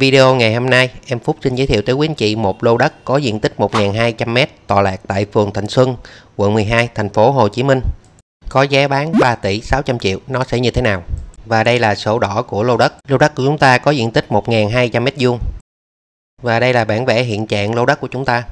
Video ngày hôm nay, em Phúc xin giới thiệu tới quý anh chị một lô đất có diện tích 1.200m tọa lạc tại phường Thạnh Xuân, quận 12, thành phố Hồ Chí Minh. Có giá bán 3 tỷ 600 triệu, nó sẽ như thế nào? Và đây là sổ đỏ của lô đất. Lô đất của chúng ta có diện tích 1.200m². Và đây là bản vẽ hiện trạng lô đất của chúng ta.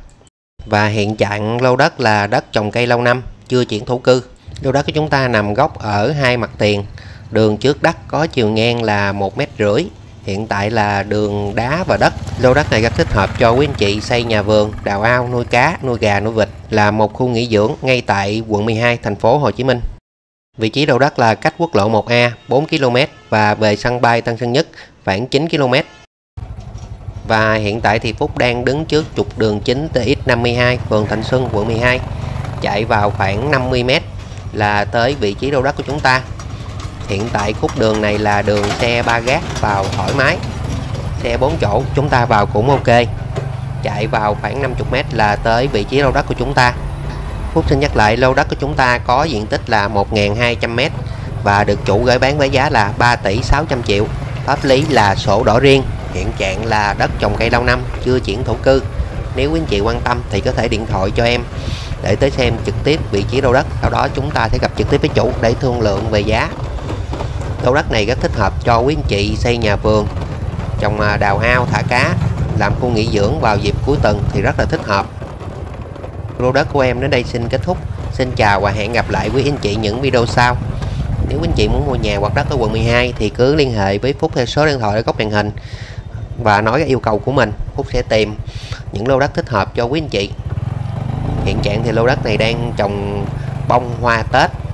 Và hiện trạng lô đất là đất trồng cây lâu năm, chưa chuyển thổ cư. Lô đất của chúng ta nằm góc ở hai mặt tiền. Đường trước đất có chiều ngang là 1,5 m. Hiện tại là đường đá và đất. Lô đất này rất thích hợp cho quý anh chị xây nhà vườn, đào ao, nuôi cá, nuôi gà, nuôi vịt. Là một khu nghỉ dưỡng ngay tại quận 12, thành phố Hồ Chí Minh. Vị trí lô đất là cách quốc lộ 1A 4 km và về sân bay Tân Sơn Nhất khoảng 9 km. Và hiện tại thì Phúc đang đứng trước trục đường chính TX52, phường Thạnh Xuân, quận 12. Chạy vào khoảng 50 m là tới vị trí lô đất của chúng ta. Hiện tại khúc đường này là đường xe 3 gác vào thoải mái. Xe 4 chỗ chúng ta vào cũng ok. Chạy vào khoảng 50 m là tới vị trí lô đất của chúng ta. Phúc xin nhắc lại, lô đất của chúng ta có diện tích là 1.200m và được chủ gửi bán với giá là 3 tỷ 600 triệu. Pháp lý là sổ đỏ riêng, hiện trạng là đất trồng cây lâu năm, chưa chuyển thổ cư. Nếu quý anh chị quan tâm thì có thể điện thoại cho em để tới xem trực tiếp vị trí lô đất. Sau đó chúng ta sẽ gặp trực tiếp với chủ để thương lượng về giá. Lô đất này rất thích hợp cho quý anh chị xây nhà vườn, trồng đào ao, thả cá, làm khu nghỉ dưỡng vào dịp cuối tuần thì rất là thích hợp. Lô đất của em đến đây xin kết thúc. Xin chào và hẹn gặp lại quý anh chị những video sau. Nếu quý anh chị muốn mua nhà hoặc đất ở quận 12 thì cứ liên hệ với Phúc theo số điện thoại ở góc màn hình và nói cái yêu cầu của mình. Phúc sẽ tìm những lô đất thích hợp cho quý anh chị. Hiện trạng thì lô đất này đang trồng bông hoa Tết.